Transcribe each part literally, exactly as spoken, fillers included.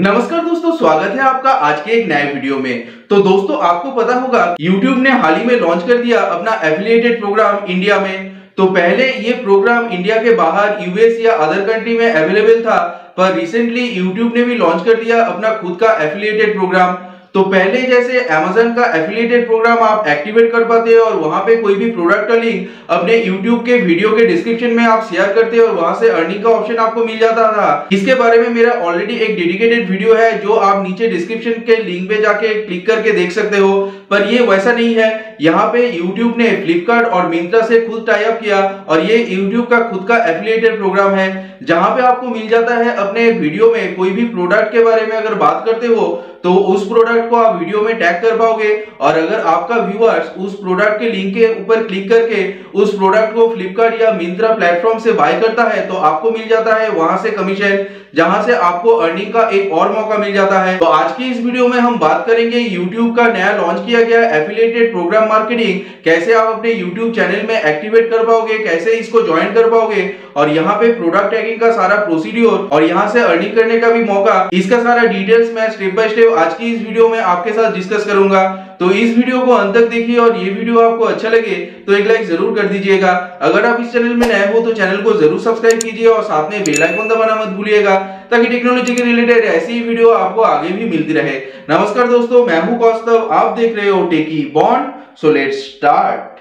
नमस्कार दोस्तों, स्वागत है आपका आज के एक नए वीडियो में। तो दोस्तों, आपको पता होगा YouTube ने हाल ही में लॉन्च कर दिया अपना एफिलिएटेड प्रोग्राम इंडिया में। तो पहले ये प्रोग्राम इंडिया के बाहर यूएस या अदर कंट्री में अवेलेबल था, पर रिसेंटली YouTube ने भी लॉन्च कर दिया अपना खुद का एफिलिएटेड प्रोग्राम। तो पहले जैसे Amazon का एफिलिएटेड प्रोग्राम आप एक्टिवेट कर पाते हो और वहां पे कोई भी प्रोडक्ट का लिंक अपने YouTube के वीडियो के डिस्क्रिप्शन में आप शेयर करते हो और वहां से अर्निंग का ऑप्शन आपको मिल जाता था। इसके बारे में मेरा ऑलरेडी एक डेडिकेटेड वीडियो है जो आप नीचे डिस्क्रिप्शन के लिंक पे जाके क्लिक करके देख सकते हो। पर ये वैसा नहीं है, यहाँ पे YouTube ने Flipkart और Myntra से खुद टाई अप किया और ये YouTube का खुद का एफिलिएटेड प्रोग्राम है, जहाँ पे आपको मिल जाता है अपने वीडियो में कोई भी प्रोडक्ट के बारे में अगर बात करते हो तो उस प्रोडक्ट को आप वीडियो में टैग कर पाओगे। और अगर आपका व्यूअर्स उस प्रोडक्ट के लिंक के ऊपर क्लिक करके उस प्रोडक्ट को Flipkart या Myntra प्लेटफॉर्म से बाय करता है तो आपको मिल जाता है वहां से कमीशन, जहां से आपको अर्निंग का एक और मौका मिल जाता है। तो आज की इस वीडियो में हम बात करेंगे YouTube का नया लॉन्च किया गया एफिलिएटेड प्रोग्राम मार्केटिंग, कैसे आप अपने YouTube चैनल में एक्टिवेट कर पाओगे, कैसे इसको ज्वाइन कर पाओगे और यहाँ पे प्रोडक्ट टैगिंग का सारा प्रोसीड्योर और यहाँ से अर्निंग करने का भी मौका, इसका सारा डिटेल्स मैं स्टेप बाय स्टेप आज की इस वीडियो में आपके साथ डिस्कस करूंगा। तो इस वीडियो को अंत तक देखिए और ये वीडियो आपको अच्छा लगे तो एक लाइक जरूर कर दीजिएगा। अगर आप इस चैनल में नए हो तो चैनल को जरूर सब्सक्राइब कीजिए और साथ में बेल आइकन दबाना मत भूलिएगा ताकि टेक्नोलॉजी के रिलेटेड ऐसी ही वीडियो आपको आगे भी मिलती रहे। नमस्कार दोस्तों, मैं हूं कौस्तव, आप देख रहे हो टेकी बॉन्ड। So let's start.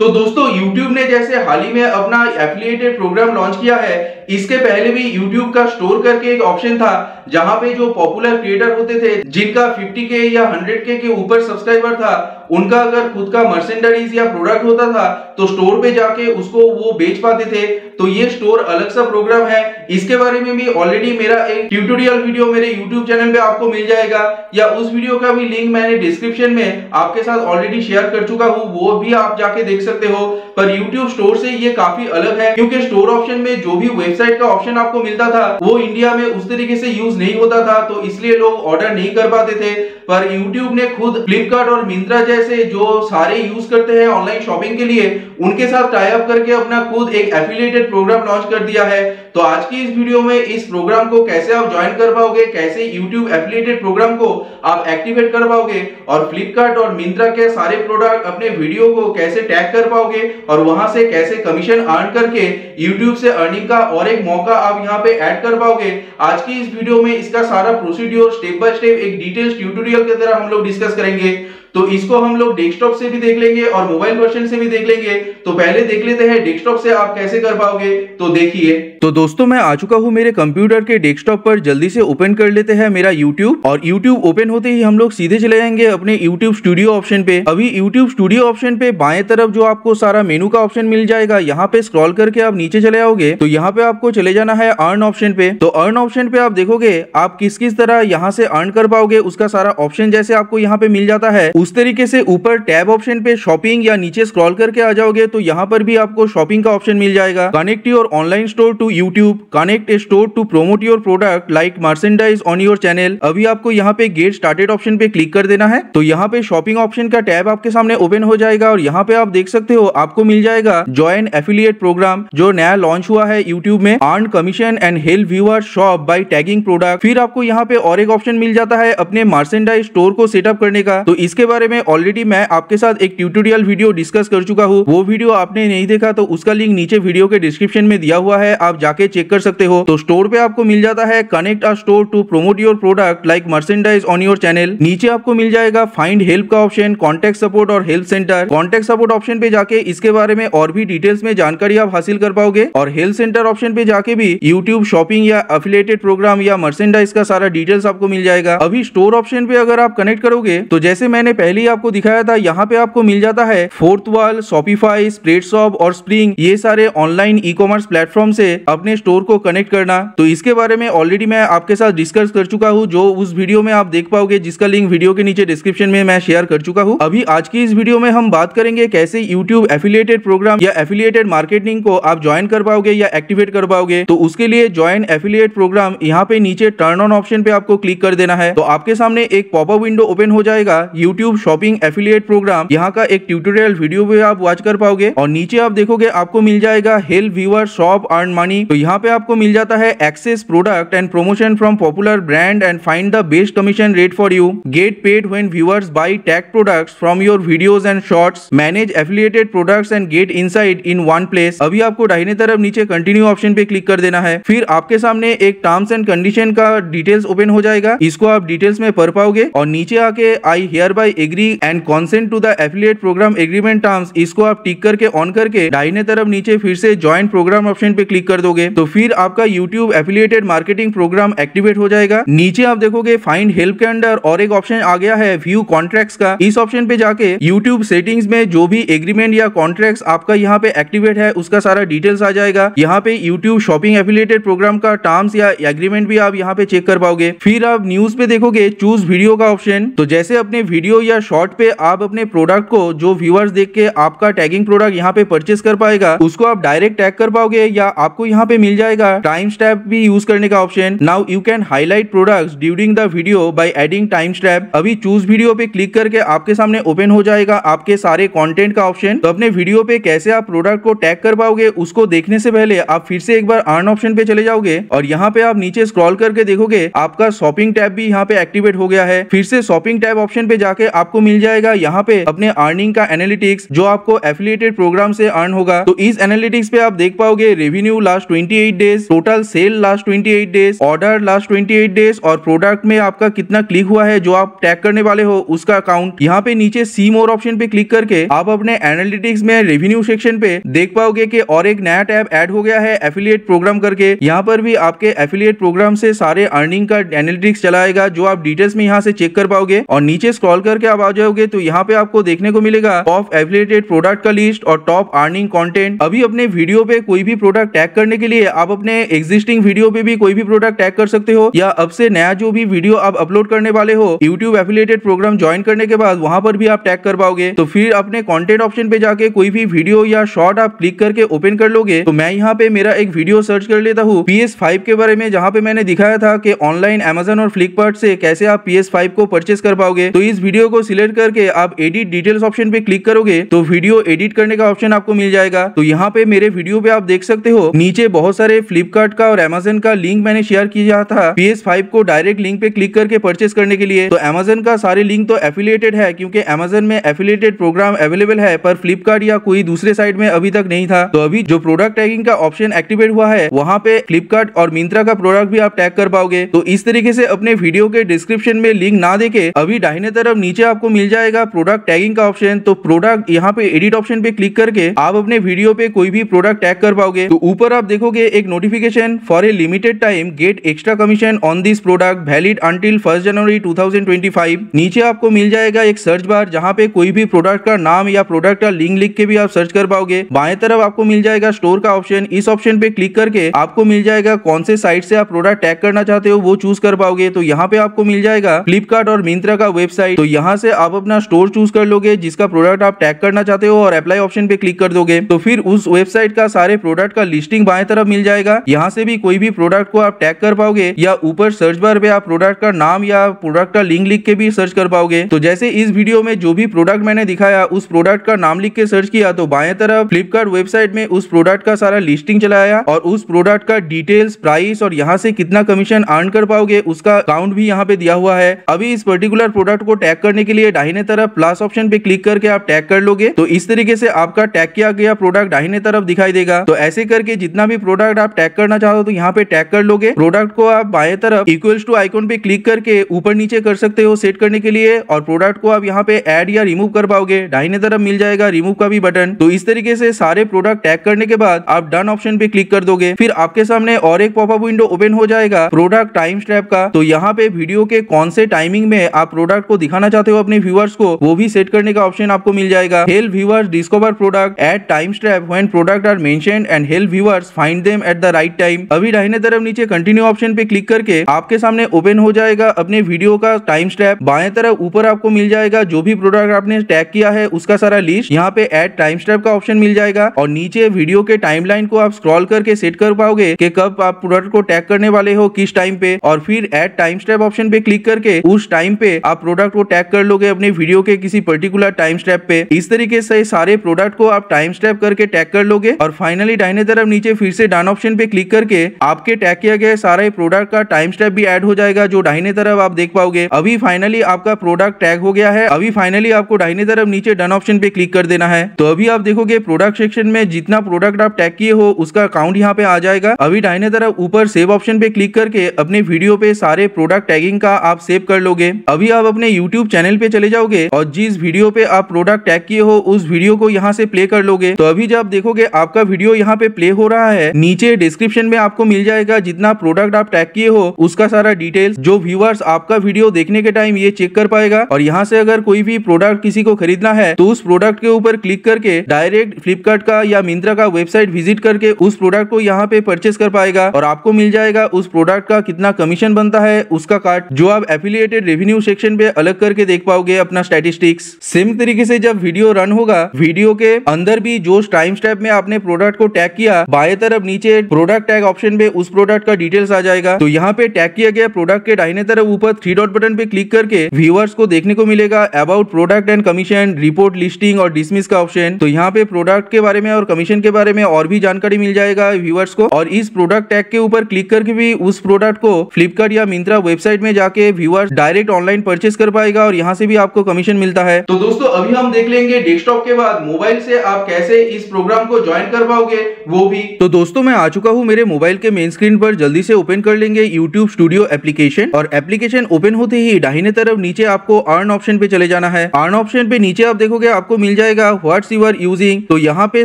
तो दोस्तों, YouTube ने जैसे हाल ही में अपना एफिलिएटेड प्रोग्राम लॉन्च किया है, इसके पहले भी YouTube का स्टोर करके एक ऑप्शन था जहां पे जो पॉपुलर क्रिएटर होते थे जिनका फिफ्टी के या हंड्रेड के के ऊपर सब्सक्राइबर था, उनका अगर खुद का मर्सेंडाइज या प्रोडक्ट होता था तो स्टोर पे जाके उसको वो बेच पाते थे। तो ये स्टोर अलग सा प्रोग्राम है, इसके बारे में भी ऑलरेडी मेरा एक ट्यूटोरियल वीडियो मेरे YouTube चैनल पे आपको मिल जाएगा या उस वीडियो का भी लिंक मैंने डिस्क्रिप्शन में आपके साथ ऑलरेडी शेयर कर चुका हूँ, वो भी आप जाके देख सकते हो। पर YouTube स्टोर से ये काफी अलग है क्योंकि स्टोर ऑप्शन में जो भी वेबसाइट का ऑप्शन आपको मिलता था वो इंडिया में उस तरीके से यूज नहीं होता था, तो इसलिए लोग ऑर्डर नहीं कर पाते थे। पर YouTube ने खुद Flipkart और Myntra जैसे जो सारे यूज करते हैं ऑनलाइन शॉपिंग के लिए, उनके साथ टाई अप करके अपना खुद एक एफिलिएटेड प्रोग्राम लॉन्च कर दिया है। तो आज की इस वीडियो में इस प्रोग्राम को कैसे आप ज्वाइन कर पाओगे, कैसे YouTube एफिलिएटेड प्रोग्राम को आप एक्टिवेट कर पाओगे और Flipkart और Myntra के सारे प्रोडक्ट अपने वीडियो को कैसे टैग कर पाओगे और वहां से कैसे कमीशन अर्न करके YouTube से अर्निंग का और एक मौका आप यहाँ पे ऐड कर पाओगे, आज की इस वीडियो में इसका सारा प्रोसीड्योर स्टेप बाय स्टेप एक डिटेल्स ट्यूटोरियल के तरह हम लोग डिस्कस करेंगे। तो इसको हम लोग डेस्कटॉप से भी देख लेंगे और मोबाइल वर्जन से भी देख लेंगे। तो पहले देख लेते हैं डेस्कटॉप से आप कैसे कर पाओगे। तो देखिए, तो दोस्तों मैं आ चुका हूँ मेरे कंप्यूटर के डेस्कटॉप पर, जल्दी से ओपन कर लेते हैं मेरा YouTube और YouTube ओपन होते ही हम लोग सीधे चले जाएंगे अपने YouTube स्टूडियो ऑप्शन पे। अभी YouTube स्टूडियो ऑप्शन पे बाएं तरफ जो आपको सारा मेनू का ऑप्शन मिल जाएगा, यहाँ पे स्क्रॉल करके आप नीचे चले आओगे तो यहाँ पे आपको चले जाना है अर्न ऑप्शन पे। तो अर्न ऑप्शन पे आप देखोगे आप किस किस तरह यहाँ से अर्न कर पाओगे, उसका सारा ऑप्शन जैसे आपको यहाँ पे मिल जाता है उस तरीके से ऊपर टैब ऑप्शन पे शॉपिंग या नीचे स्क्रॉल करके आ जाओगे तो यहाँ पर भी आपको शॉपिंग का ऑप्शन मिल जाएगा। Connect your online store to YouTube, connect a store to promote your product like merchandise on your channel. अभी आपको यहाँ पे गेट स्टार्टेड ऑप्शन पे क्लिक कर देना है तो यहाँ पे शॉपिंग ऑप्शन का टैब आपके सामने ओपन हो जाएगा और यहाँ पे आप देख सकते हो आपको मिल जाएगा ज्वाइन एफिलिएट प्रोग्राम जो नया लॉन्च हुआ है यूट्यूब में, earn commission and help viewer shop by tagging product. फिर आपको यहाँ पे और एक ऑप्शन मिल जाता है अपने मर्सेंडाइज स्टोर को सेटअप करने का। तो इसके बारे में ऑलरेडी मैं आपके साथ एक ट्यूटोरियल वीडियो डिस्कस कर चुका हूँ, वो वीडियो आपने नहीं देखा तो उसका लिंक नीचे वीडियो के डिस्क्रिप्शन में दिया हुआ है, आप जाके चेक कर सकते हो। तो स्टोर पे आपको मिल जाता है connect a store to promote your product like merchandise on your channel. नीचे आपको मिल जाएगा फाइंड हेल्प का ऑप्शन, कॉन्टेक्ट सपोर्ट और help centre. Contact support option पे जाके इसके बारे में और भी डिटेल्स में जानकारी आप हासिल कर पाओगे और हेल्प सेंटर ऑप्शन पे जाके भी यूट्यूब शॉपिंग या एफिलिएटेड प्रोग्राम या मर्सेंडाइज का सारा डिटेल्स आपको मिल जाएगा। अभी स्टोर ऑप्शन पे अगर आप कनेक्ट करोगे तो जैसे मैंने पहले ही आपको दिखाया था, यहाँ पे आपको मिल जाता है फोर्थवॉल, शॉपिफाई, स्प्रेडशॉप और स्प्रिंग, ये सारे ऑनलाइन ई कॉमर्स प्लेटफॉर्म से अपने स्टोर को कनेक्ट करना। तो इसके बारे में ऑलरेडी मैं आपके साथ डिस्कस कर चुका हूँ जो उस वीडियो में आप देख पाओगे, जिसका लिंक वीडियो के नीचे डिस्क्रिप्शन में मैं शेयर कर चुका हूँ। अभी आज की इस वीडियो में हम बात करेंगे कैसे यूट्यूब एफिलिएटेड प्रोग्राम या एफिलिएटेड मार्केटिंग को आप ज्वाइन कर पाओगे या एक्टिवेट कर पाओगे। तो उसके लिए ज्वाइन एफिलिएट प्रोग्राम यहाँ पे नीचे टर्न ऑन ऑप्शन पे आपको क्लिक कर देना है तो आपके सामने एक पॉपअप विंडो ओपन हो जाएगा YouTube YouTube shopping affiliate programme, यहाँ का एक ट्यूटोरियल वीडियो भी आप वॉच कर पाओगे। और नीचे आप देखोगे आपको मिल जाएगा help viewer shop earn money. तो यहाँ पे आपको मिल जाता है access product and promotion from popular brand and find the best commission rate for you, get paid when viewers buy tag products from your videos and shorts, manage affiliated products and get insight in one place. अभी आपको दाहिने तरफ नीचे continue option पे click कर देना है, फिर आपके सामने एक टर्म्स एंड कंडीशन का डिटेल्स ओपन हो जाएगा, इसको आप डिटेल्स में पढ़ पाओगे। और नीचे आके I hereby agree and consent to the affiliate programme agreement terms, इसको आप टिक करके ऑन करके दाहिने तरफ नीचे फिर से ज्वाइन प्रोग्राम ऑप्शन पे क्लिक कर दोगे, तो फिर आपका YouTube affiliated marketing programme activate हो जाएगा। नीचे आप देखोगे फाइंड हेल्प के अंदर और एक ऑप्शन आ गया है व्यू कॉन्ट्रैक्ट्स का, इस ऑप्शन पे जाके यूट्यूब सेटिंग्स में जो भी एग्रीमेंट या कॉन्ट्रैक्ट्स आपका यहाँ पे एक्टिवेट है उसका सारा डिटेल्स आ जाएगा। यहाँ पे यूट्यूब शॉपिंग एफिलिएटेड प्रोग्राम का टर्म्स या एग्रीमेंट भी आप यहाँ पे चेक कर पाओगे। फिर आप न्यूज पे देखोगे चूज वीडियो का ऑप्शन, तो जैसे अपने वीडियो या शॉर्ट पे आप अपने प्रोडक्ट को जो व्यूअर्स देख के आपका टैगिंग प्रोडक्ट यहाँ पे परचेस कर पाएगा उसको आप डायरेक्ट टैग कर पाओगे, या आपको यहाँ पे मिल जाएगा टाइम स्टैम्प भी यूज करने का option. Now you can highlight products during the video by adding time stamp. अभी चूज वीडियो पे क्लिक करके आपके सामने ओपन हो जाएगा आपके सारे कंटेंट का ऑप्शन, तो अपने वीडियो पे कैसे आप प्रोडक्ट को टैग कर पाओगे उसको देखने से पहले आप फिर से एक बार अर्न ऑप्शन पे चले जाओगे और यहाँ पे आप नीचे स्क्रॉल करके देखोगे आपका शॉपिंग टैब भी यहाँ पे एक्टिवेट हो गया है। फिर से शॉपिंग टैब ऑप्शन पे जाके आपको मिल जाएगा यहाँ पे अपने अर्निंग का एनालिटिक्स जो आपको एफिलिएटेड प्रोग्राम से अर्न होगा, तो इस एनालिटिक्स पे आप देख पाओगे रेवेन्यू लास्ट अट्ठाईस डेज, टोटल सेल लास्ट अट्ठाईस डेज, ऑर्डर लास्ट अट्ठाईस डेज और प्रोडक्ट में आपका कितना क्लिक हुआ है जो आप टैग करने वाले हो उसका अकाउंट। यहाँ पे नीचे सी मोर ऑप्शन पे क्लिक करके आप अपने एनालिटिक्स में रेवेन्यू सेक्शन पे देख पाओगे कि और एक नया टैब ऐड हो गया है एफिलिएट प्रोग्राम करके, यहाँ पर भी आपके एफिलिएट प्रोग्राम से सारे अर्निंग का एनालिटिक्स चलाएगा जो आप डिटेल्स में यहाँ से चेक कर पाओगे। और नीचे स्क्रॉल करके आप आ जाओगे तो यहाँ पे आपको देखने को मिलेगा टॉप एफिलिएटेड प्रोडक्ट का लिस्ट और टॉप अर्निंग कंटेंट। अभी अपने वीडियो पे कोई भी प्रोडक्ट टैग करने के लिए आप अपने एग्जिस्टिंग वीडियो पे भी कोई भी प्रोडक्ट टैग कर सकते हो, या अब से नया जो भी वीडियो आप अपलोड करने वाले हो यूट्यूब एफिलिएटेड प्रोग्राम ज्वाइन करने के बाद वहां पर भी आप टैग कर पाओगे। तो फिर अपने कंटेंट ऑप्शन पे जाके कोई भी वीडियो या शॉर्ट आप क्लिक करके ओपन कर लोगे, तो मैं यहाँ पे मेरा एक वीडियो सर्च कर लेता हूँ पी एस फाइव के बारे में, जहाँ पे मैंने दिखाया था कि ऑनलाइन अमेजन और फ्लिपकार्ट से कैसे आप पी एस फाइव को परचेस कर पाओगे। तो इस वीडियो को सिलेक्ट करके आप एडिट डिटेल्स ऑप्शन पे क्लिक करोगे तो वीडियो एडिट करने का ऑप्शन आपको मिल जाएगा। तो यहाँ पे मेरे वीडियो पे आप देख सकते हो नीचे बहुत सारे फ्लिपकार्ट का और अमेजन का लिंक मैंने शेयर किया था पी एस फाइव को डायरेक्ट लिंक पे क्लिक करके परचेस करने के लिए। तो अमेजन का सारे लिंक तो एफिलिएटेड है क्योंकि अमेजन में एफिलिएटेड प्रोग्राम अवेलेबल है, पर फ्लिपकार्ट या कोई दूसरे साइट में अभी तक नहीं था। तो अभी जो प्रोडक्ट टैगिंग का ऑप्शन एक्टिवेट हुआ है वहाँ पे फ्लिपकार्ट और मिंत्रा का प्रोडक्ट भी आप टैग कर पाओगे। तो इस तरीके से अपने वीडियो के डिस्क्रिप्शन में लिंक ना देके अभी दाहिने तरफ नीचे आपको मिल जाएगा प्रोडक्ट टैगिंग का ऑप्शन, तो प्रोडक्ट यहाँ पे एडिट ऑप्शन पे क्लिक करके आप अपने वीडियो पे कोई भी प्रोडक्ट टैग कर पाओगे। तो ऊपर आप देखोगे एक notification for a limited time get extra commission on this product valid until first January two thousand twenty five. नीचे आपको मिल जाएगा एक सर्च बार जहाँ पे कोई भी प्रोडक्ट का नाम या प्रोडक्ट का लिंक लिख के भी आप सर्च कर पाओगे। बाएं तरफ आपको मिल जाएगा स्टोर का ऑप्शन, इस ऑप्शन पे क्लिक करके आपको मिल जाएगा कौन से साइट से आप प्रोडक्ट टैग करना चाहते हो वो चूज कर पाओगे। तो यहाँ पे आपको मिल जाएगा फ्लिपकार्ट और मिंत्रा का वेबसाइट, तो यहाँ से आप अपना स्टोर चूज कर लोगे जिसका प्रोडक्ट आप टैग करना चाहते हो और अप्लाई ऑप्शन पे क्लिक कर दोगे। तो फिर उस वेबसाइट का सारे प्रोडक्ट का लिस्टिंग बाएं तरफ मिल जाएगा, यहाँ से भी कोई भी प्रोडक्ट को आप टैग कर पाओगे या ऊपर सर्च बार पे आप प्रोडक्ट का नाम या प्रोडक्ट का लिंक लिख के भी सर्च कर पाओगे। तो जैसे इस वीडियो में जो भी प्रोडक्ट मैंने दिखाया उस प्रोडक्ट का नाम लिख के सर्च किया तो बाएं तरफ फ्लिपकार्ट वेबसाइट में उस प्रोडक्ट का सारा लिस्टिंग चला आया और उस प्रोडक्ट का डिटेल्स, प्राइस और यहाँ से कितना कमीशन अर्न कर पाओगे उसका अकाउंट भी यहाँ पे दिया हुआ है। अभी इस पर्टिकुलर प्रोडक्ट को टैग करने के लिए दाहिने तरफ प्लस ऑप्शन पे क्लिक करके आप टैग कर लोगे, तो इस तरीके से आपका टैग किया गया प्रोडक्ट दाहिने तरफ दिखाई देगा। तो ऐसे करके जितना भी प्रोडक्ट आप टैग करना चाहो तो यहाँ पे टैग कर लोगे। प्रोडक्ट को आप बाएं तरफ इक्वल्स टू आइकॉन पे क्लिक करके ऊपर नीचे कर सकते हो सेट करने के लिए, और प्रोडक्ट को आप यहाँ पे ऐड या रिमूव कर पाओगे, दाहिने तरफ मिल जाएगा रिमूव का भी बटन। तो इस तरीके से सारे प्रोडक्ट टैग करने के बाद आप डन ऑप्शन पे क्लिक कर दोगे, फिर आपके सामने और एक पॉपअप विंडो ओपन हो जाएगा प्रोडक्ट टाइम स्टैम्प का। तो यहाँ पे वीडियो के कौन से टाइमिंग में आप प्रोडक्ट को दिखाना चाहते हो अपने व्यूअर्स को वो भी सेट करने का ऑप्शन आपको मिल जाएगा। Help viewers discover product at time stamp when product are mentioned and help viewers find them at the right time. अभी दाहिने तरफ नीचे कंटिन्यू ऑप्शन पे क्लिक करके आपके सामने ओपन हो जाएगा अपने वीडियो का टाइम स्टैम्प। बाएं तरफ ऊपर आपको मिल जाएगा जो भी प्रोडक्ट आपने टैग किया है उसका सारा लिस्ट, यहाँ पे एड टाइम स्टैम्प का ऑप्शन मिल जाएगा और नीचे वीडियो के टाइमलाइन को आप स्क्रॉल करके सेट कर पाओगे कि कब आप प्रोडक्ट को टैग करने वाले हो किस टाइम पे, और फिर एड टाइम स्टैम्प ऑप्शन पे क्लिक करके उस टाइम पे आप प्रोडक्ट को टैग कर कर लोगे अपने वीडियो के किसी पर्टिकुलर टाइम स्टेप पे। इस तरीके से सारे प्रोडक्ट को आप टाइम स्टेप करके टैग कर लोगे और फाइनली दाहिने तरफ नीचे फिर से डन ऑप्शन पे क्लिक करके आपके टैग किया गया सारे प्रोडक्ट का टाइम स्टेप भी ऐड हो जाएगा जो दाहिने तरफ आप देख पाओगे। अभी फाइनली आपका प्रोडक्ट टैग हो गया है। अभी फाइनली आपको दाहिने तरफ नीचे डन ऑप्शन पे क्लिक कर देना है। तो अभी आप देखोगे प्रोडक्ट सेक्शन में जितना प्रोडक्ट आप टैग किए हो उसका काउंट यहाँ पे आ जाएगा। अभी दाहिने तरफ ऊपर सेव ऑप्शन पे क्लिक करके अपने वीडियो पे सारे प्रोडक्ट टैगिंग का आप सेव कर लोगे। अभी आप अपने यूट्यूब चैनल पे चले जाओगे और जिस वीडियो पे आप प्रोडक्ट टैग किए हो उस वीडियो को यहाँ से प्ले कर लोगे। तो अभी जब देखोगे आपका वीडियो यहाँ पे प्ले हो रहा है, नीचे डिस्क्रिप्शन में आपको मिल जाएगा जितना प्रोडक्ट आप टैग किए हो उसका सारा डिटेल्स, जो व्यूअर्स आपका वीडियो देखने के टाइम ये चेक कर पाएगा। और यहाँ से अगर कोई भी प्रोडक्ट किसी को खरीदना है तो उस प्रोडक्ट के ऊपर क्लिक करके डायरेक्ट फ्लिपकार्ट का या मिंत्रा का वेबसाइट विजिट करके उस प्रोडक्ट को यहाँ पे परचेस कर पाएगा और आपको मिल जाएगा उस प्रोडक्ट का कितना कमीशन बनता है उसका कार्ड, जो आप एफिलिएटेड रेवेन्यू सेक्शन पे अलग करके देख पाओगे अपना स्टैटिस्टिक्स। सेम तरीके से जब वीडियो रन होगा, वीडियो के अंदर भी जो टाइम स्टेप में आपने प्रोडक्ट को टैग किया, बाएं तरफ नीचे प्रोडक्ट टैग ऑप्शन पे उस प्रोडक्ट का डिटेल्स आ जाएगा। तो यहाँ पे टैग किया गया प्रोडक्ट के दाहिने तरफ ऊपर थ्री डॉट बटन पे क्लिक करके व्यूअर्स को देखने को मिलेगा about product and commission, report, listing और डिसमिस का ऑप्शन। तो यहाँ पे प्रोडक्ट के बारे में और कमीशन के बारे में और भी जानकारी मिल जाएगा व्यूअर्स को। और इस प्रोडक्ट टैग के ऊपर क्लिक करके भी उस प्रोडक्ट को फ्लिपकार्ट या मिंत्रा वेबसाइट में जाके व्यूअर्स डायरेक्ट ऑनलाइन परचेस कर पाएगा और यहाँ से भी आपको कमीशन मिलता है। तो दोस्तों अभी हम देख लेंगे डेस्कटॉप के बाद मोबाइल से आप कैसे इस प्रोग्राम को ज्वाइन कर पाओगे वो भी। तो दोस्तों मैं आ चुका हूँ मेरे मोबाइल के मेन स्क्रीन पर। जल्दी से ओपन कर लेंगे YouTube स्टूडियो एप्लीकेशन और एप्लीकेशन ओपन होते ही दाहिने तरफ नीचे आपको अर्न ऑप्शन पे चले जाना है। अर्न ऑप्शन पे नीचे आप देखोगे आपको मिल जाएगा व्हाट्स यू आर यूजिंग। तो यहाँ पे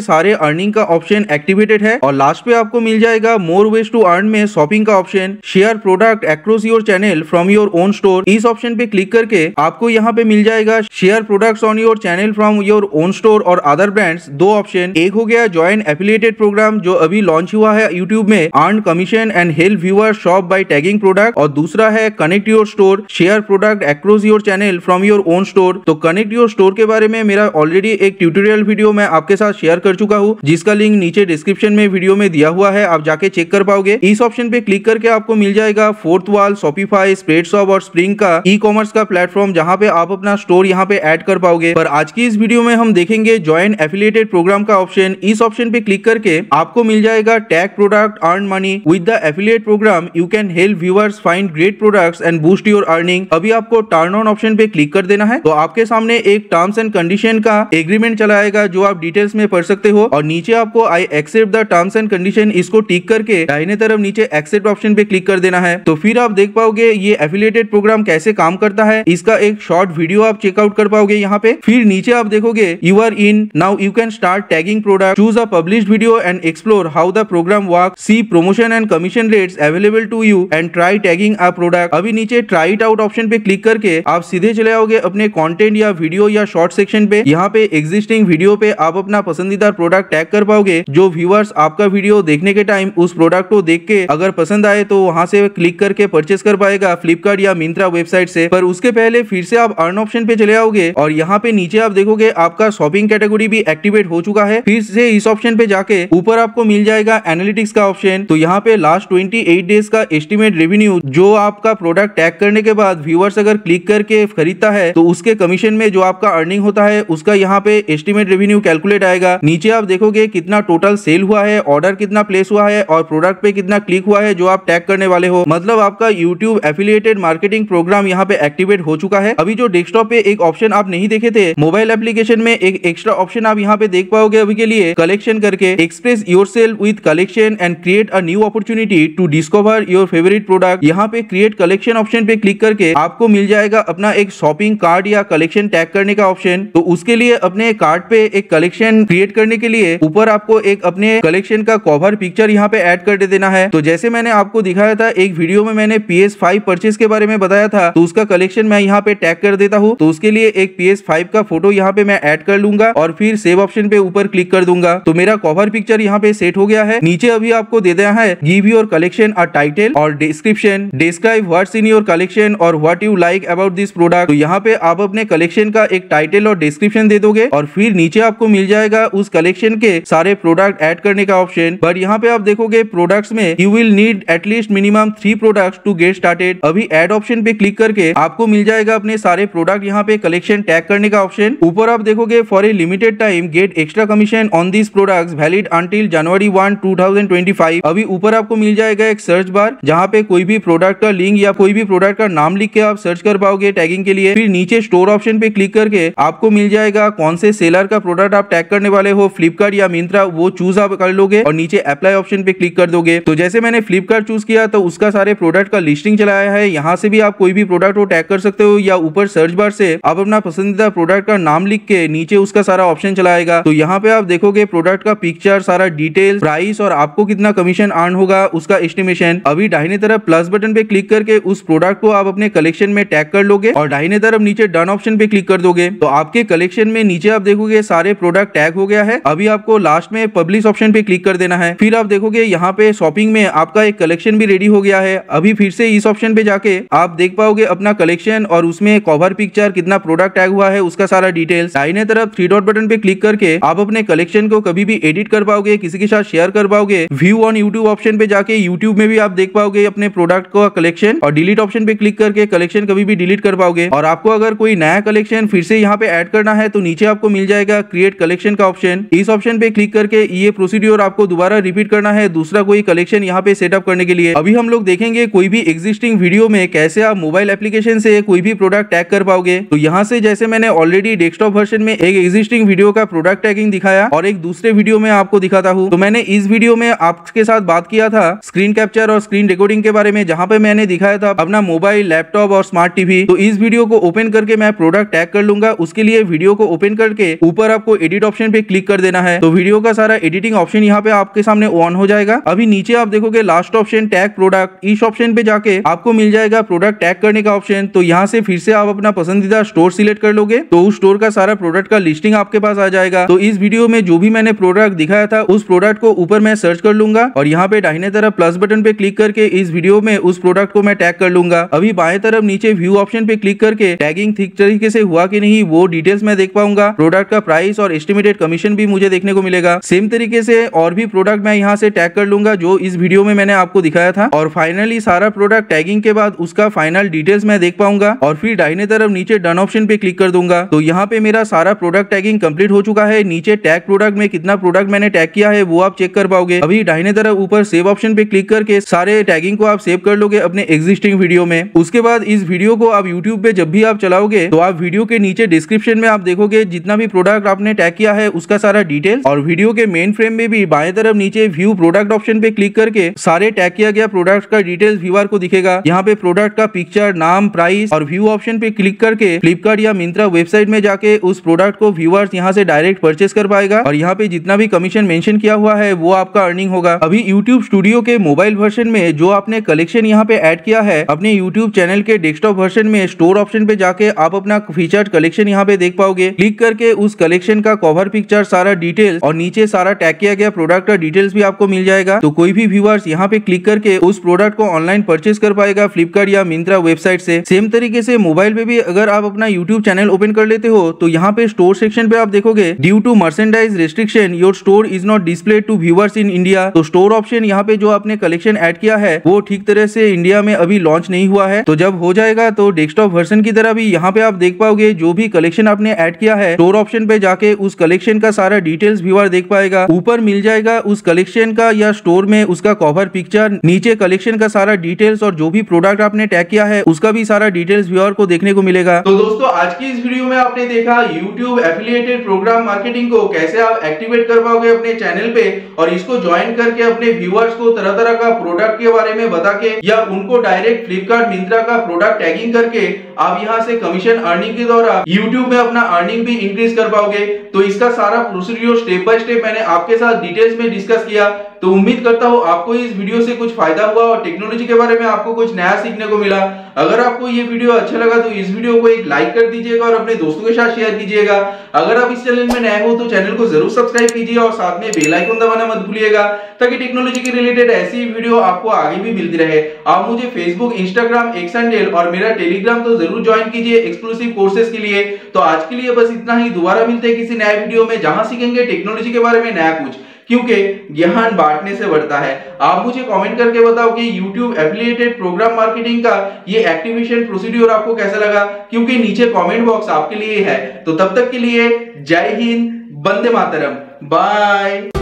सारे अर्निंग का ऑप्शन एक्टिवेटेड है और लास्ट पे आपको मिल जाएगा मोर वेज टू अर्न में शॉपिंग का option, share product across your channel from your own store. इस ऑप्शन पे क्लिक करके आपको यहाँ पे मिल जाएगा share product on your channel from your own store और अदर ब्रांड्स, दो ऑप्शन। एक हो गया ज्वाइन एफिलिएटेड प्रोग्राम जो अभी लॉन्च हुआ है यूट्यूब में, earn commission and help viewer shop by tagging product. और दूसरा है connect your store, share product across your channel from your own store. तो कनेक्ट योर स्टोर के बारे में मेरा ऑलरेडी एक ट्यूटोरियल वीडियो मैं आपके साथ शेयर कर चुका हूँ जिसका लिंक नीचे डिस्क्रिप्शन में वीडियो में दिया हुआ है, आप जाके चेक कर पाओगे। इस ऑप्शन पे क्लिक करके आपको मिल जाएगा फोर्थवॉल, शॉपिफाई, स्प्रेडशॉप और स्प्रिंग का ई कॉमर्स का प्लेटफॉर्म जहाँ पे आप अपना स्टोर यहाँ पे एड कर पाओगे। पर आज की इस वीडियो में हम देखेंगे ज्वाइन एफिलिएटेड प्रोग्राम का ऑप्शन। इस ऑप्शन पे क्लिक करके आपको मिल जाएगा tag product, earn money with the affiliate programme, you can help viewers find great products and boost your earning. अभी आपको टर्न ऑन ऑप्शन पे क्लिक कर देना है। तो आपके सामने एक टर्म्स एंड कंडीशन का एग्रीमेंट चला आएगा जो आप डिटेल्स में पढ़ सकते हो और नीचे आपको I accept the terms and condition इसको टिक करके दाहिने तरफ नीचे एक्सेप्ट ऑप्शन पे क्लिक कर देना है। तो फिर आप देख पाओगे ये एफिलिएटेड प्रोग्राम कैसे काम करता है, इसका एक शॉर्ट वीडियो आप चेकआउट कर पाओगे यहाँ पे। फिर नीचे आप देखोगे you are in now, you can start tagging product, choose a publish video and explore how the programme work, see promotion and commission rates available to you and try tagging a product. अभी नीचे try it out option पे click करके आप सीधे चले आओगे अपने content या वीडियो या शॉर्ट सेक्शन पे। यहाँ पे एग्जिस्टिंग वीडियो पे आप अपना पसंदीदा प्रोडक्ट टैग कर पाओगे, जो व्यूअर्स आपका वीडियो देखने के टाइम उस प्रोडक्ट को देख के अगर पसंद आए तो वहाँ से क्लिक करके परचेस कर पाएगा फ्लिपकार्ट या मिंत्रा वेबसाइट से। पर उसके पहले फिर से आप अर्न ऑप्शन पे चले आओगे और यहाँ पे नीचे आप देखोगे आपका शॉपिंग कैटेगरी भी एक्टिवेट हो चुका है। फिर से इस ऑप्शन पे जाके ऊपर आपको मिल जाएगा एनालिटिक्स का ऑप्शन। तो यहाँ पे लास्ट अट्ठाईस डेज का एस्टिमेट रेवेन्यू, जो आपका प्रोडक्ट टैग करने के बाद व्यूअर्स अगर क्लिक करके खरीदता है तो उसके कमीशन में जो आपका अर्निंग होता है उसका यहाँ पे एस्टिमेट रेवेन्यू कैलकुलेट आएगा। नीचे आप देखोगे कितना टोटल सेल हुआ है, ऑर्डर कितना प्लेस हुआ है और प्रोडक्ट पे कितना क्लिक हुआ है जो आप टैग करने वाले हो। मतलब आपका यूट्यूब एफिलिएटेड मार्केटिंग प्रोग्राम यहाँ पे एक्टिवेट हो चुका है। अभी जो डेस्कटॉप पे एक ऑप्शन आप नहीं देखे थे, मोबाइल एप्लीकेशन में एक एक्स्ट्रा ऑप्शन आप यहाँ पे देख पाओगे अभी के लिए, कलेक्शन करके, express yourself with collection and create a new opportunity to discover your favourite product. यहाँ पे क्रिएट कलेक्शन ऑप्शन पे क्लिक करके आपको मिल जाएगा अपना एक शॉपिंग कार्ड या कलेक्शन टैग करने का ऑप्शन। तो उसके लिए अपने कार्ड पे एक कलेक्शन क्रिएट करने के लिए ऊपर आपको एक अपने कलेक्शन का कवर पिक्चर यहाँ पे ऐड कर देना है। तो जैसे मैंने आपको दिखाया था एक वीडियो में, मैंने पी एस फाइव परचेस के बारे में बताया था, तो उसका कलेक्शन मैं यहाँ पे टैग कर देता हूँ। तो उसके लिए एक पी एस फाइव का फोटो यहाँ पे मैं ऐड कर लूंगा और फिर सेव ऑप्शन पे ऊपर क्लिक कर दूंगा। तो मेरा कवर पिक्चर यहाँ पे सेट हो गया है। नीचे अभी आपको दे दिया है give your collection a title और description, describe what's in your collection और what you like about this product. तो यहाँ पे आप अपने कलेक्शन का एक टाइटल और डिस्क्रिप्शन दे दोगे और फिर नीचे आपको मिल जाएगा उस कलेक्शन के सारे प्रोडक्ट ऐड करने का ऑप्शन। बट यहाँ पे आप देखोगे प्रोडक्ट्स में you will need at least minimum three products to get started. अभी ऐड ऑप्शन पे क्लिक करके आपको मिल जाएगा अपने में सारे प्रोडक्ट यहाँ पे कलेक्शन टैग करने का ऑप्शन। ऊपर आप देखोगे for a limited time get extra commission on this products valid until January one two thousand twenty five. अभी ऊपर आपको मिल जाएगा एक सर्च बार जहाँ पे कोई भी प्रोडक्ट का लिंक या कोई भी प्रोडक्ट का नाम लिख के आप सर्च कर पाओगे टैगिंग के लिए। फिर नीचे स्टोर ऑप्शन पे क्लिक करके आपको मिल जाएगा कौन से सेलर का प्रोडक्ट आप टैग करने वाले हो, फ्लिपकार्ट या मिंत्रा, वो चूज आप कर लोगे और नीचे अप्लाई ऑप्शन पे क्लिक कर दोगे। तो जैसे मैंने फ्लिपकार्ट चूज किया तो उसका सारे प्रोडक्ट का लिस्टिंग चलाया है, यहाँ से भी आप कोई भी प्रोडक्ट को टैग कर सकते हो या ऊपर सर्च बार से आप अपना पसंदीदा प्रोडक्ट का नाम लिख के नीचे उसका सारा ऑप्शन चलाएगा। तो यहाँ पे आप देखोगे प्रोडक्ट का पिक्चर, सारा डिटेल, प्राइस और आपको कितना कमीशन अर्न होगा उसका एस्टिमेशन। अभी दाहिने तरफ प्लस बटन पे क्लिक करके उस प्रोडक्ट को आप अपने कलेक्शन में टैग कर लोगे और दाहिने तरफ नीचे डन ऑप्शन पे क्लिक कर दोगे। तो आपके कलेक्शन में नीचे आप देखोगे सारे प्रोडक्ट टैग हो गया है। अभी आपको लास्ट में पब्लिश ऑप्शन पे क्लिक कर देना है। फिर आप देखोगे यहाँ पे शॉपिंग में आपका एक कलेक्शन भी रेडी हो गया है। अभी फिर से इस ऑप्शन पे जाके आप देख पाओगे अपना कलेक्शन और उसमें कवर पिक्चर, कितना प्रोडक्ट टैग हुआ है उसका सारा डिटेल्स। दाहिने तरफ थ्री डॉट बटन पे क्लिक करके आप अपने कलेक्शन को कभी भी एडिट कर पाओगे, किसी के साथ शेयर कर पाओगे। व्यू ऑन यूट्यूब ऑप्शन पे जाके यूट्यूब में भी आप देख पाओगे अपने प्रोडक्ट का कलेक्शन और डिलीट ऑप्शन पे क्लिक करके कलेक्शन कभी भी डिलीट कर पाओगे। और आपको अगर कोई नया कलेक्शन फिर से यहाँ पे ऐड करना है तो नीचे आपको मिल जाएगा क्रिएट कलेक्शन का ऑप्शन। इस ऑप्शन पे क्लिक करके ये प्रोसीड्योर आपको दोबारा रिपीट करना है दूसरा कोई कलेक्शन यहाँ पे सेटअप करने के लिए। अभी हम लोग देखेंगे कोई भी एग्जिस्टिंग वीडियो में कैसे आप मोबाइल एप्लीकेशन से कोई भी प्रोडक्ट टैग कर पाओगे। तो यहाँ से जैसे मैंने ऑलरेडी डेस्कटॉप वर्जन में एक एग्जिस्टिंग वीडियो का प्रोडक्ट टैगिंग दिखाया और एक दूसरे वीडियो में आपको दिखाता हूँ। तो मैंने इस वीडियो में आपके साथ बात किया था स्क्रीन कैप्चर और स्क्रीन रिकॉर्डिंग के बारे में, जहाँ पे मैंने दिखाया था अपना मोबाइल, लैपटॉप और स्मार्ट टीवी। तो इस वीडियो को ओपन करके मैं प्रोडक्ट टैग कर लूंगा। उसके लिए वीडियो को ओपन करके ऊपर आपको एडिट ऑप्शन पे क्लिक कर देना है। तो वीडियो का सारा एडिटिंग ऑप्शन यहाँ पे आपके सामने ऑन हो जाएगा। अभी नीचे आप देखोगे लास्ट ऑप्शन टैग प्रोडक्ट, इस ऑप्शन पे जाके आपको मिल जाएगा प्रोडक्ट टैग करने का ऑप्शन। तो यहाँ से फिर से आप अपना पसंदीदा स्टोर सिलेक्ट कर लोगे तो उस स्टोर का सारा प्रोडक्ट का लिस्टिंग आपके पास आ जाएगा। तो इस वीडियो में जो भी मैंने प्रोडक्ट दिखाया था उस प्रोडक्ट को ऊपर मैं सर्च कर लूंगा और यहाँ पे दाहिने तरफ प्लस बटन पे क्लिक करके इस वीडियो में उस प्रोडक्ट को मैं टैग कर लूंगा। अभी बाएं तरफ नीचे व्यू ऑप्शन पे क्लिक करके टैगिंग ठीक तरीके से हुआ कि नहीं वो डिटेल्स मैं देख पाऊंगा। प्रोडक्ट का प्राइस और एस्टिमेटेड कमीशन भी मुझे देखने को मिलेगा। सेम तरीके से और भी प्रोडक्ट मैं यहाँ से टैग कर लूंगा जो इस वीडियो में मैंने आपको दिखाया था। और फाइनली सारा प्रोडक्ट टैगिंग के बाद उसका फाइनल डिटेल्स मैं देख पाऊंगा और फिर दाहिने तरफ नीचे डन ऑप्शन पे क्लिक कर दूंगा। तो यहाँ पे मेरा सारा प्रोडक्ट टैगिंग कंप्लीट हो चुका है। नीचे टैग प्रोडक्ट में कितना प्रोडक्ट मैंने टैग किया है वो आप चेक कर पाओगे। अभी दाहिने तरफ ऊपर सेव ऑप्शन पे क्लिक करके सारे टैगिंग को आप सेव कर लोगे अपने एग्जिस्टिंग वीडियो में। उसके बाद इस वीडियो को आप यूट्यूब पे जब भी आप चलाओगे तो आप वीडियो के नीचे डिस्क्रिप्शन में आप देखोगे जितना भी प्रोडक्ट आपने टैग किया है उसका सारा डिटेल और वीडियो के मेन फ्रेम में भी बाएं तरफ नीचे व्यू प्रोडक्ट ऑप्शन पे क्लिक करके सारे टैग किया गया प्रोडक्ट का डिटेल व्यूअर को दिखेगा। यहाँ पे प्रोडक्ट का पिक्चर, नाम, प्राइस और व्यू ऑप्शन पे क्लिक करके फ्लिपकार्ट या मिंत्रा वेबसाइट में जाके उस प्रोडक्ट को व्यूअर्स यहाँ से डायरेक्ट परचेस कर पाएगा और यहाँ पे जितना भी कमीशन मेंशन किया हुआ है वो आपका अर्निंग होगा। अभी यूट्यूब स्टूडियो के मोबाइल वर्जन में जो आपने कलेक्शन यहाँ पे ऐड किया है अपने यूट्यूब चैनल के डेस्कटॉप वर्जन में स्टोर ऑप्शन पे जाके आप अपना फीचर्ड कलेक्शन यहाँ पे देख पाओगे। क्लिक करके उस कलेक्शन का कवर पिक्चर, सारा डिटेल्स और नीचे सारा टैग किया गया प्रोडक्ट का डिटेल्स भी आपको मिल जाएगा। तो कोई भी व्यूअर्स यहाँ पे क्लिक करके उस प्रोडक्ट को ऑनलाइन परचेस कर पाएगा फ्लिपकार्ट या मिंत्रा वेबसाइट से। सेम तरीके से मोबाइल पे भी अगर आप अपना यूट्यूब चैनल ओपन कर लेते हो तो यहाँ पे स्टोर सेक्शन पे आप देखोगे due to merchandise restriction your store is not display to viewers in India. तो स्टोर ऑप्शन यहाँ पे जो आपने कलेक्शन ऐड किया है वो ठीक तरह से इंडिया में अभी लॉन्च नहीं हुआ है। तो जब हो जाएगा तो डेस्कटॉप वर्जन की तरह भी यहाँ पे आप देख पाओगे जो भी कलेक्शन आपने ऐड किया है स्टोर ऑप्शन पे जाके उस कलेक्शन का सारा डिटेल्स व्यूअर देख पाएगा। ऊपर मिल जाएगा उस कलेक्शन का या स्टोर में उसका कवर पिक्चर, नीचे कलेक्शन का सारा डिटेल्स और जो भी प्रोडक्ट आपने टैग किया है उसका भी सारा डिटेल्स व्यूअर को देखने को मिलेगा। तो दोस्तों आज की इस वीडियो में आपने देखा YouTube एफिलिएटेड प्रोग्राम मार्केटिंग को कैसे आप एक्टिवेट कर पाओगे अपने चैनल पे और इसको ज्वाइन करके अपने व्यूअर्स को तरह तरह का प्रोडक्ट के बारे में बता के या उनको डायरेक्ट फ्लिपकार्ट मिंत्रा का प्रोडक्ट टैगिंग करके आप यहाँ से कमीशन अर्निंग के द्वारा YouTube में अपना अर्निंग भी इंक्रीज कर पाओगे। तो इसका सारा प्रोसीड्योर स्टेप बाय स्टेप मैंने आपके साथ डिटेल्स में डिस्कस किया। तो उम्मीद करता हूँ आपको इस वीडियो से कुछ फायदा हुआ और टेक्नोलॉजी के बारे में आपको कुछ नया सीखने को मिला। अगर आपको ये वीडियो अच्छा लगा तो इस वीडियो को एक लाइक कर दीजिएगा और अपने दोस्तों के साथ शेयर कीजिएगा। अगर आप इस चैनल में नए हो तो चैनल को जरूर सब्सक्राइब कीजिए और साथ में बेल आइकन दबाना मत भूलिएगा ताकि टेक्नोलॉजी के रिलेटेड ऐसी वीडियो आपको आगे भी मिलती रहे। आप मुझे फेसबुक, इंस्टाग्राम, एक्स हैंडल और मेरा टेलीग्राम तो जरूर ज्वाइन कीजिए एक्सक्लूसिव कोर्सेज के लिए। तो आज के लिए बस इतना ही, दोबारा मिलते हैं किसी नए वीडियो में जहां सीखेंगे टेक्नोलॉजी के बारे में नया कुछ। क्योंकि ज्ञान बांटने से बढ़ता है। आप मुझे कमेंट करके बताओ कि YouTube एफिलिएटेड प्रोग्राम मार्केटिंग का ये एक्टिवेशन प्रोसीड्योर आपको कैसा लगा, क्योंकि नीचे कमेंट बॉक्स आपके लिए है। तो तब तक के लिए जय हिंद, वंदे मातरम, बाय।